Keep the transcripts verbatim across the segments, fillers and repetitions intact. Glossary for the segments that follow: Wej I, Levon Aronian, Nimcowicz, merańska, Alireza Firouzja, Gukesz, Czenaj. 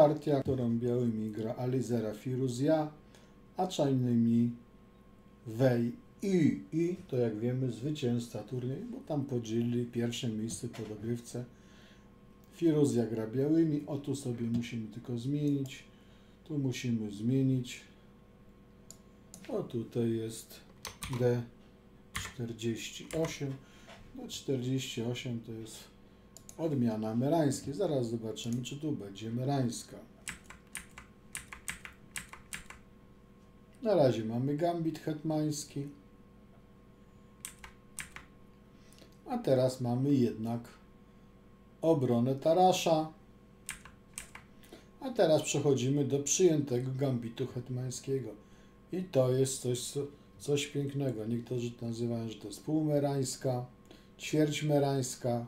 partia, którą białymi gra Alireza Firouzja, a czarnymi Wej I. I to, jak wiemy, zwycięzca turnieju, bo tam podzielili pierwsze miejsce po dogrywce. Firouzja gra białymi, o tu sobie musimy tylko zmienić. Tu musimy zmienić. O, tutaj jest D czterdzieści osiem. D czterdzieści osiem to jest odmiana merańskiej. Zaraz zobaczymy, czy tu będzie merańska. Na razie mamy gambit hetmański. A teraz mamy jednak obronę tarasza. A teraz przechodzimy do przyjętego gambitu hetmańskiego. I to jest coś, coś pięknego. Niektórzy to nazywają, że to jest półmerańska, ćwierćmerańska.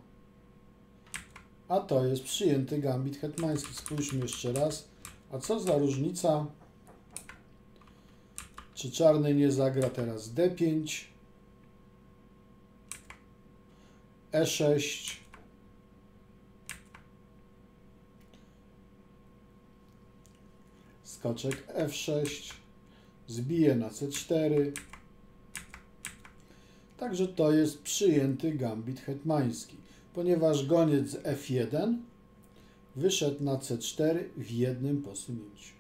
A to jest przyjęty gambit hetmański. Spójrzmy jeszcze raz. A co za różnica? Czy czarny nie zagra teraz D pięć, E sześć, skoczek F sześć, zbije na C cztery. Także to jest przyjęty gambit hetmański, ponieważ goniec z F jeden wyszedł na C cztery w jednym posunięciu.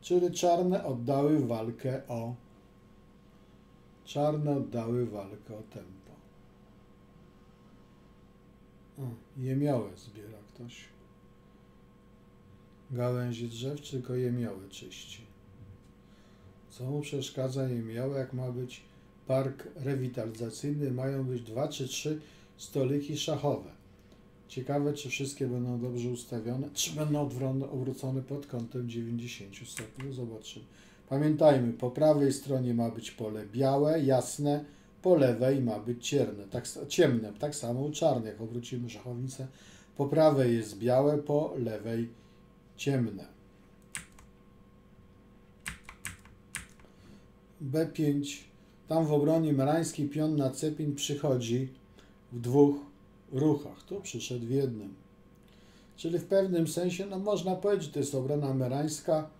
Czyli czarne oddały walkę o czarne oddały walkę o tempo. O, jemiołę zbiera ktoś. Gałęzi drzew, czy tylko jemioły czyści. Co mu przeszkadza jemioły, jak ma być park rewitalizacyjny, mają być dwa czy trzy stoliki szachowe. Ciekawe, czy wszystkie będą dobrze ustawione, czy będą obrócone pod kątem dziewięćdziesięciu stopni. Zobaczymy. Pamiętajmy, po prawej stronie ma być pole białe, jasne, po lewej ma być ciemne. Tak, ciemne, tak samo u czarnych, jak obrócimy szachownicę. Po prawej jest białe, po lewej ciemne. B pięć. Tam w obronie merańskiej pion na C pięć przychodzi w dwóch ruchach. Tu przyszedł w jednym. Czyli w pewnym sensie, no można powiedzieć, to jest obrona merańska,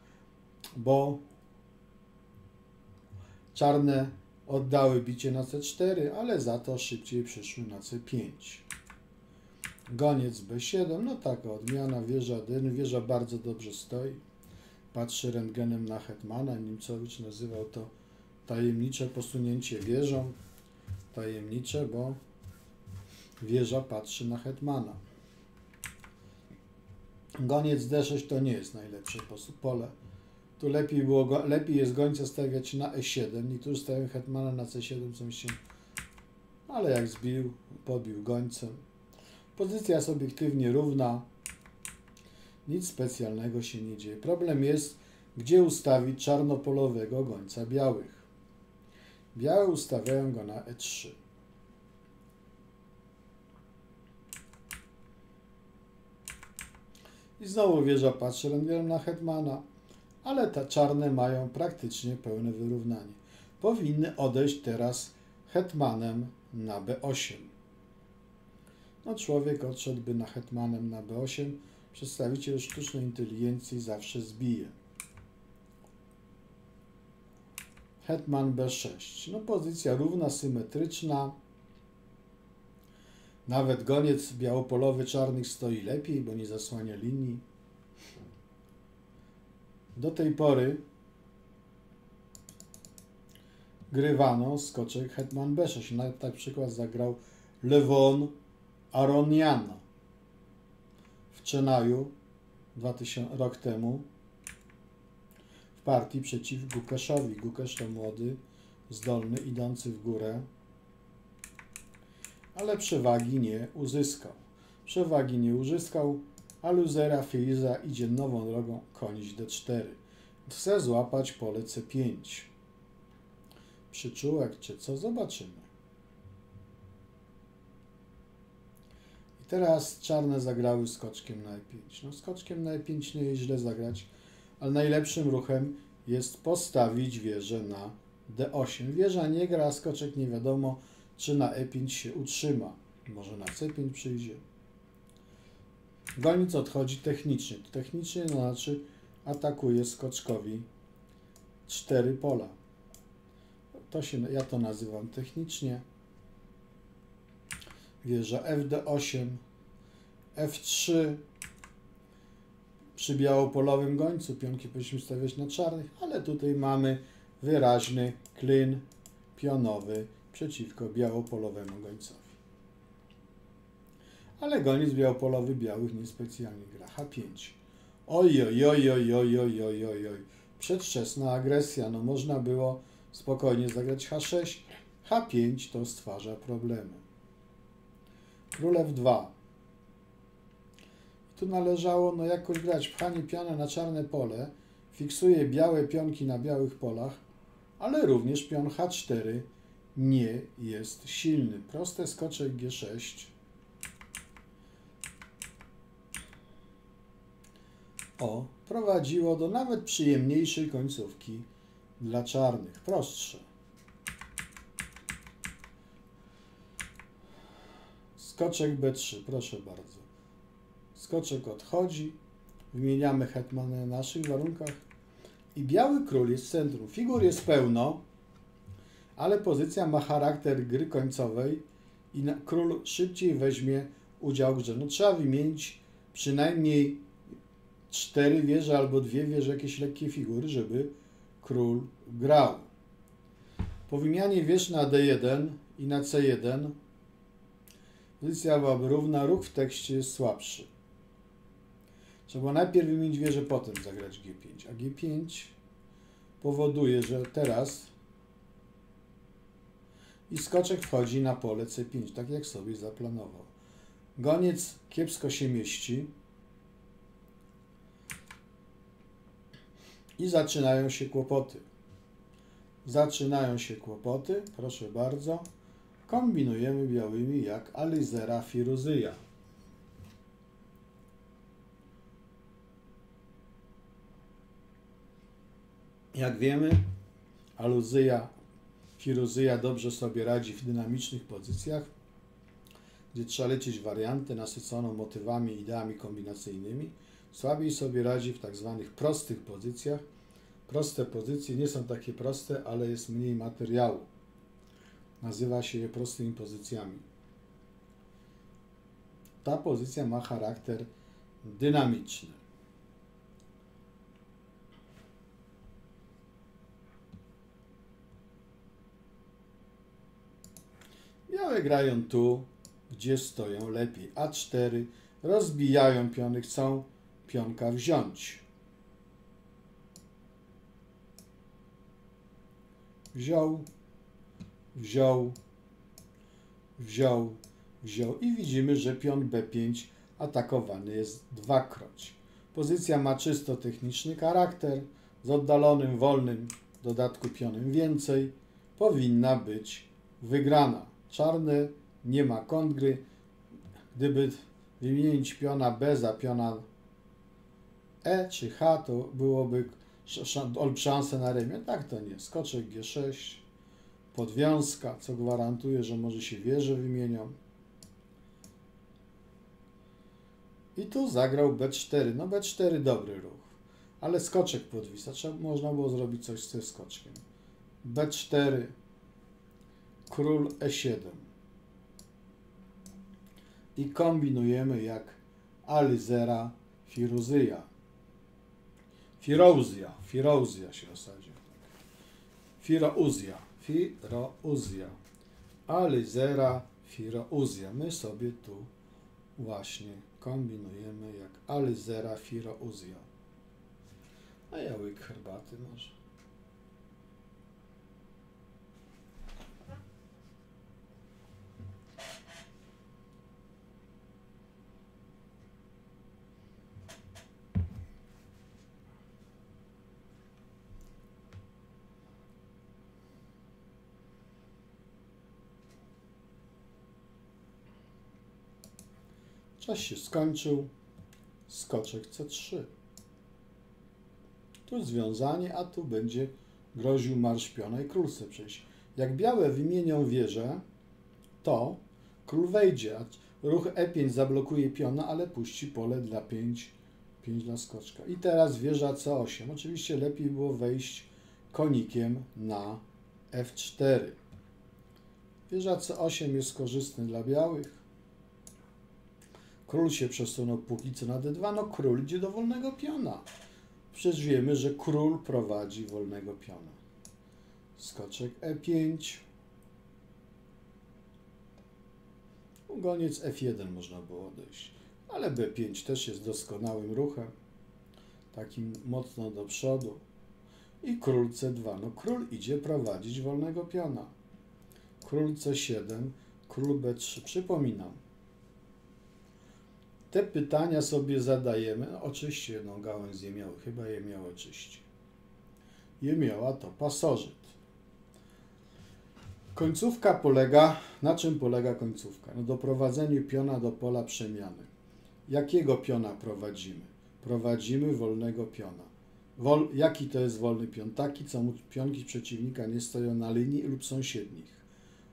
bo czarne oddały bicie na C cztery, ale za to szybciej przyszły na C pięć. Goniec B siedem, no taka odmiana, wieża D, wieża bardzo dobrze stoi. Patrzy rentgenem na hetmana, Nimcowicz nazywał to tajemnicze posunięcie wieżą. Tajemnicze, bo wieża patrzy na hetmana. Goniec D sześć to nie jest najlepsze pole. Tu lepiej, było, lepiej jest gońca stawiać na E siedem. Niektórzy stawiają hetmana na C siedem, co mi się... Ale jak zbił, pobił gońcem. Pozycja jest obiektywnie równa. Nic specjalnego się nie dzieje. Problem jest, gdzie ustawić czarnopolowego gońca białych. Białe ustawiają go na E trzy. I znowu wieża patrzy rentgenem na hetmana, ale te czarne mają praktycznie pełne wyrównanie. Powinny odejść teraz hetmanem na B osiem. No człowiek odszedłby na hetmanem na B osiem. Przedstawiciel sztucznej inteligencji zawsze zbije. Hetman B sześć. No pozycja równa, symetryczna. Nawet goniec białopolowy czarnych stoi lepiej, bo nie zasłania linii. Do tej pory grywano skoczek hetman B sześć. Na, na przykład zagrał Levon Aronian w Czenaju rok temu w partii przeciw Gukeszowi. Gukesz to młody, zdolny, idący w górę, ale przewagi nie uzyskał. Przewagi nie uzyskał, a Alireza Firouzja idzie nową drogą, konić D cztery. Chce złapać pole C pięć. Przyczółek czy co? Zobaczymy. I teraz czarne zagrały skoczkiem na E pięć. No skoczkiem na E pięć nie jest źle zagrać, ale najlepszym ruchem jest postawić wieżę na D osiem. Wieża nie gra, a skoczek nie wiadomo, czy na E pięć się utrzyma. Może na C pięć przyjdzie. Golnic odchodzi technicznie. Technicznie to znaczy atakuje skoczkowi cztery pola. To się, ja to nazywam technicznie. Wieża F D osiem, F trzy. Przy białopolowym gońcu pionki powinniśmy stawiać na czarnych, ale tutaj mamy wyraźny klin pionowy przeciwko białopolowemu gońcowi. Ale goniec białopolowy białych niespecjalnie gra. H pięć. Oj, oj, oj, oj, oj, oj, oj, oj, oj. Przedwczesna agresja. No można było spokojnie zagrać H sześć. H pięć to stwarza problemy. Król F dwa. Tu należało no jakoś grać pchanie piana na czarne pole. Fiksuje białe pionki na białych polach, ale również pion H cztery nie jest silny. Proste skoczek G sześć. O, prowadziło do nawet przyjemniejszej końcówki dla czarnych, prostsze. Skoczek B trzy, proszę bardzo. Skoczek odchodzi, wymieniamy hetmany na naszych warunkach i biały król jest w centrum. Figur jest pełno, ale pozycja ma charakter gry końcowej i król szybciej weźmie udział w grze. No, trzeba wymienić przynajmniej cztery wieże albo dwie wieże, jakieś lekkie figury, żeby król grał. Po wymianie wież na D jeden i na C jeden pozycja byłaby równa, ruch w tekście jest słabszy. Trzeba najpierw wymienić wieżę, potem zagrać G pięć, a G pięć powoduje, że teraz i skoczek wchodzi na pole C pięć, tak jak sobie zaplanował. Goniec kiepsko się mieści i zaczynają się kłopoty. Zaczynają się kłopoty, proszę bardzo. Kombinujemy białymi jak Alireza Firouzja. Jak wiemy, Alireza Firouzja dobrze sobie radzi w dynamicznych pozycjach, gdzie trzeba lecieć warianty nasyconą motywami i ideami kombinacyjnymi. Słabiej sobie radzi w tak zwanych prostych pozycjach. Proste pozycje nie są takie proste, ale jest mniej materiału. Nazywa się je prostymi pozycjami. Ta pozycja ma charakter dynamiczny. Białe grają tu, gdzie stoją lepiej. A cztery, rozbijają piony, chcą pionka wziąć. Wziął. Wziął, wziął, wziął i widzimy, że pion B pięć atakowany jest dwakroć. Pozycja ma czysto techniczny charakter, z oddalonym, wolnym w dodatku pionem więcej, powinna być wygrana. Czarne nie ma kontry. Gdyby wymienić piona B za piona E czy H, to byłoby szansa na remię. Tak to nie. Skoczek G sześć. Podwiązka, co gwarantuje, że może się wieże wymienią. I tu zagrał B cztery. No B cztery dobry ruch, ale skoczek podwisa. Trzeba, można było zrobić coś z tym skoczkiem. B cztery, król E siedem. I kombinujemy jak Alireza Firouzja. Firouzja, Firouzja się osadzi. Firouzja. Firouzja. Alireza Firouzja. My sobie tu właśnie kombinujemy jak Alireza Firouzja. A ja łyk herbaty może. Czas się skończył. Skoczek C trzy. Tu związanie, a tu będzie groził marsz piona i król chce przejść. Jak białe wymienią wieżę, to król wejdzie, a Ruch e pięć zablokuje piona, ale puści pole dla pięć, pięć dla skoczka. I teraz wieża c osiem. Oczywiście lepiej było wejść konikiem na f cztery. Wieża c osiem jest korzystny dla białych. Król się przesunął póki co na d dwa. No król idzie do wolnego piona. Przecież wiemy, że król prowadzi wolnego piona. Skoczek e pięć. Goniec f jeden można było odejść. Ale b pięć też jest doskonałym ruchem. Takim mocno do przodu. I król c dwa. No król idzie prowadzić wolnego piona. Król c siedem. Król b trzy. Przypominam. Te pytania sobie zadajemy. No, oczywiście jedną gałąź z jemioły. Chyba jemioła czyści. Jemioła to pasożyt. Końcówka polega... Na czym polega końcówka? No doprowadzeniu piona do pola przemiany. Jakiego piona prowadzimy? Prowadzimy wolnego piona. Wol, jaki to jest wolny pion? Taki, co pionki przeciwnika nie stoją na linii lub sąsiednich.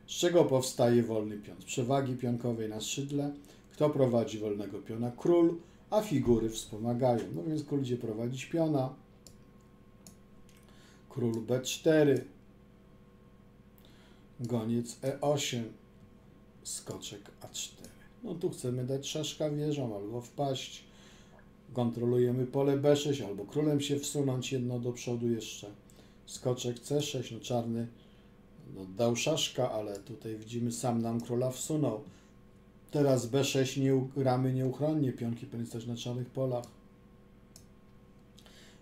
Z czego powstaje wolny pion? Z przewagi pionkowej na skrzydle. Kto prowadzi wolnego piona? Król, a figury wspomagają. No więc król idzie prowadzić piona. Król b cztery. Goniec e osiem, skoczek a cztery. No tu chcemy dać szaszka wieżą albo wpaść. Kontrolujemy pole b sześć albo królem się wsunąć jedno do przodu jeszcze. Skoczek c sześć, no czarny no, dał szaszka, ale tutaj widzimy sam nam króla wsunął. Teraz b sześć nie gramy nieuchronnie, pionki powinny stać na czarnych polach.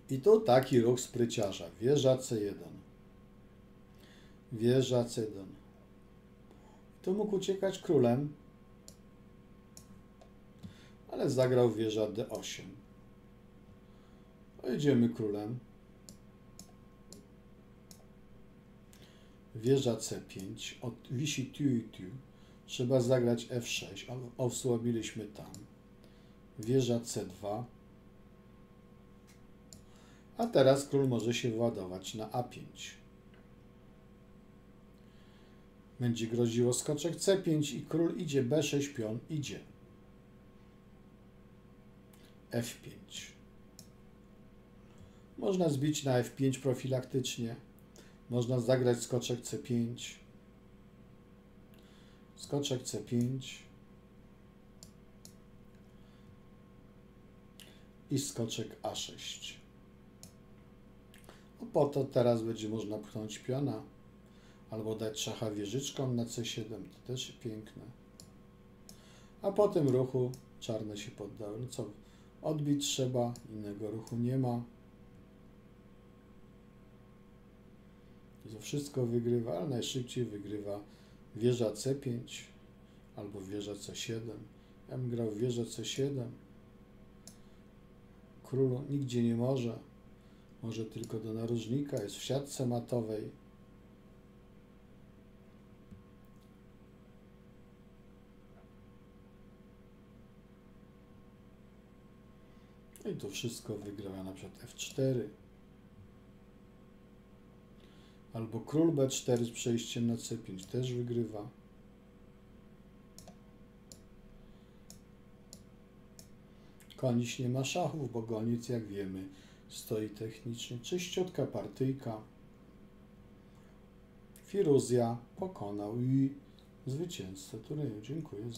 I tu taki ruch spryciarza, wieża c jeden. Wieża c jeden. Tu mógł uciekać królem, ale zagrał wieża d osiem. Idziemy królem. Wieża c pięć. Od, wisi tu i tu. Trzeba zagrać f sześć. Osłabiliśmy tam. Wieża c dwa. A teraz król może się władować na a pięć. Będzie groziło skoczek c pięć i król idzie, b sześć, pion idzie. f pięć. Można zbić na f pięć profilaktycznie. Można zagrać skoczek c pięć. Skoczek c pięć. I skoczek a sześć. No po to teraz będzie można pchnąć piona. Albo dać szacha wieżyczką na c siedem, to też piękne. A po tym ruchu czarne się poddały. No co, odbić trzeba, innego ruchu nie ma. To wszystko wygrywa, ale najszybciej wygrywa wieża c pięć albo wieża c siedem. Ja bym grał wieża c siedem. Król nigdzie nie może. Może tylko do narożnika, jest w siatce matowej. I to wszystko wygrywa na przykład f cztery. Albo król b cztery z przejściem na c pięć też wygrywa. Koniec nie ma szachów, bo goniec, jak wiemy, stoi technicznie. Czyściutka partyjka. Firouzja pokonał i zwycięzcę turnieju. Dziękuję za uwagę.